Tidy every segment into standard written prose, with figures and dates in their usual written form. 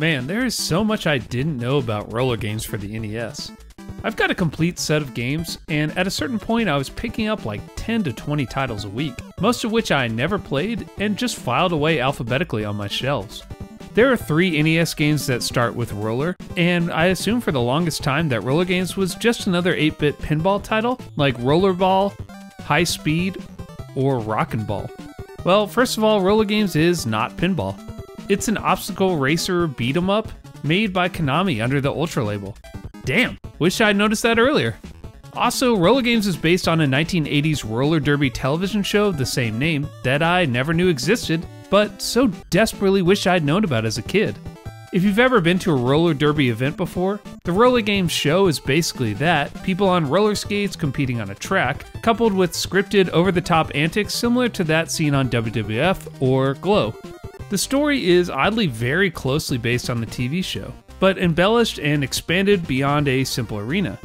Man, there is so much I didn't know about roller games for the NES. I've got a complete set of games, and at a certain point I was picking up like 10 to 20 titles a week, most of which I never played and just filed away alphabetically on my shelves. There are 3 NES games that start with Roller, and I assumed for the longest time that Roller Games was just another 8-bit pinball title, like Rollerball, High Speed, or Rockin' Ball. Well, first of all, Roller Games is not pinball. It's an obstacle racer beat-em-up made by Konami under the Ultra label. Damn, wish I'd noticed that earlier. Also, Roller Games is based on a 1980s roller derby television show of the same name that I never knew existed, but so desperately wish I'd known about as a kid. If you've ever been to a roller derby event before, the Roller Games show is basically that, people on roller skates competing on a track, coupled with scripted over-the-top antics similar to that seen on WWF or Glow. The story is oddly very closely based on the TV show, but embellished and expanded beyond a simple arena.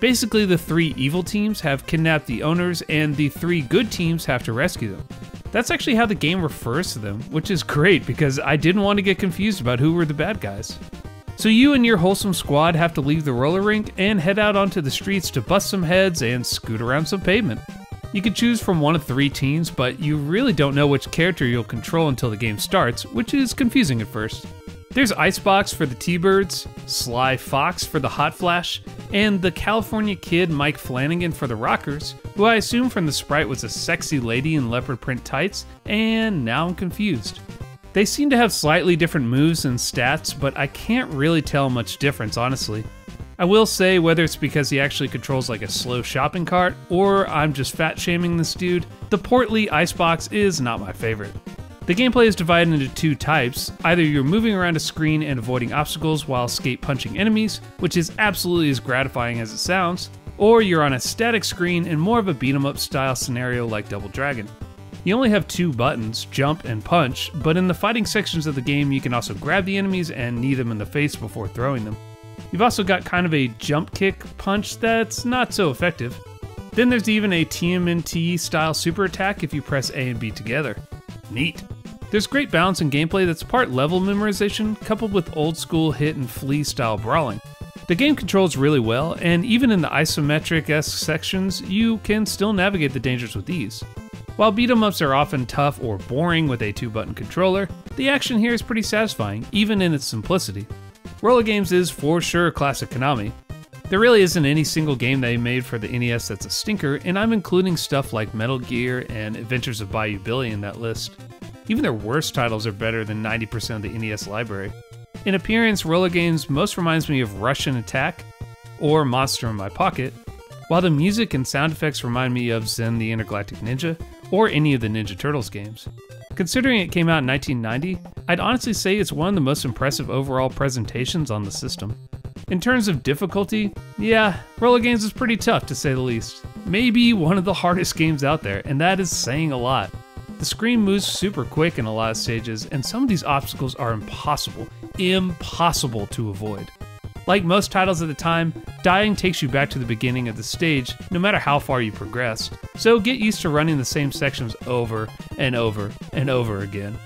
Basically, the 3 evil teams have kidnapped the owners and the 3 good teams have to rescue them. That's actually how the game refers to them, which is great because I didn't want to get confused about who were the bad guys. So you and your wholesome squad have to leave the roller rink and head out onto the streets to bust some heads and scoot around some pavement. You can choose from one of 3 teams, but you really don't know which character you'll control until the game starts, which is confusing at first. There's Icebox for the T-Birds, Sly Fox for the Hot Flash, and the California Kid Mike Flanagan for the Rockers, who I assume from the sprite was a sexy lady in leopard print tights, and now I'm confused. They seem to have slightly different moves and stats, but I can't really tell much difference, honestly. I will say, whether it's because he actually controls like a slow shopping cart, or I'm just fat shaming this dude, the portly Icebox is not my favorite. The gameplay is divided into 2 types, either you're moving around a screen and avoiding obstacles while skate punching enemies, which is absolutely as gratifying as it sounds, or you're on a static screen in more of a beat-em-up style scenario like Double Dragon. You only have 2 buttons, jump and punch, but in the fighting sections of the game you can also grab the enemies and knee them in the face before throwing them. You've also got kind of a jump kick punch that's not so effective. Then there's even a TMNT style super attack if you press A and B together. Neat. There's great balance in gameplay that's part level memorization coupled with old school hit and flee style brawling. The game controls really well, and even in the isometric-esque sections, you can still navigate the dangers with ease. While beat-em-ups are often tough or boring with a 2-button controller, the action here is pretty satisfying, even in its simplicity. Roller Games is for sure classic Konami. There really isn't any single game they made for the NES that's a stinker, and I'm including stuff like Metal Gear and Adventures of Bayou Billy in that list. Even their worst titles are better than 90% of the NES library. In appearance, Roller Games most reminds me of Rush'n Attack or Monster in My Pocket, while the music and sound effects remind me of Zen the Intergalactic Ninja or any of the Ninja Turtles games. Considering it came out in 1990, I'd honestly say it's one of the most impressive overall presentations on the system. In terms of difficulty, yeah, Roller Games is pretty tough to say the least. Maybe one of the hardest games out there, and that is saying a lot. The screen moves super quick in a lot of stages, and some of these obstacles are impossible to avoid. Like most titles at the time, dying takes you back to the beginning of the stage, no matter how far you progress, so get used to running the same sections over and over and over again.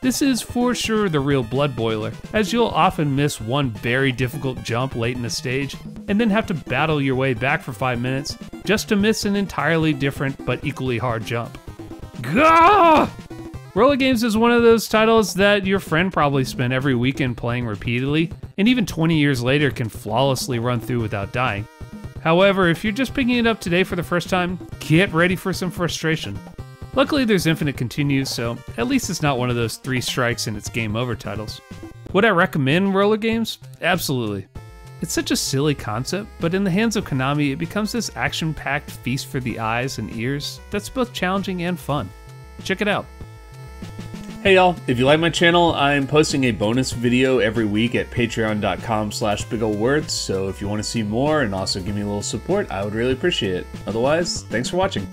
This is for sure the real blood boiler, as you'll often miss one very difficult jump late in the stage, and then have to battle your way back for 5 minutes just to miss an entirely different but equally hard jump. Gah! Roller Games is one of those titles that your friend probably spent every weekend playing repeatedly, and even 20 years later can flawlessly run through without dying. However, if you're just picking it up today for the first time, get ready for some frustration. Luckily there's infinite continues, so at least it's not one of those 3 strikes and it's game over titles. Would I recommend Roller Games? Absolutely. It's such a silly concept, but in the hands of Konami it becomes this action-packed feast for the eyes and ears that's both challenging and fun. Check it out. Hey y'all, if you like my channel, I'm posting a bonus video every week at patreon.com/bigolewords, so if you want to see more and also give me a little support, I would really appreciate it. Otherwise, thanks for watching.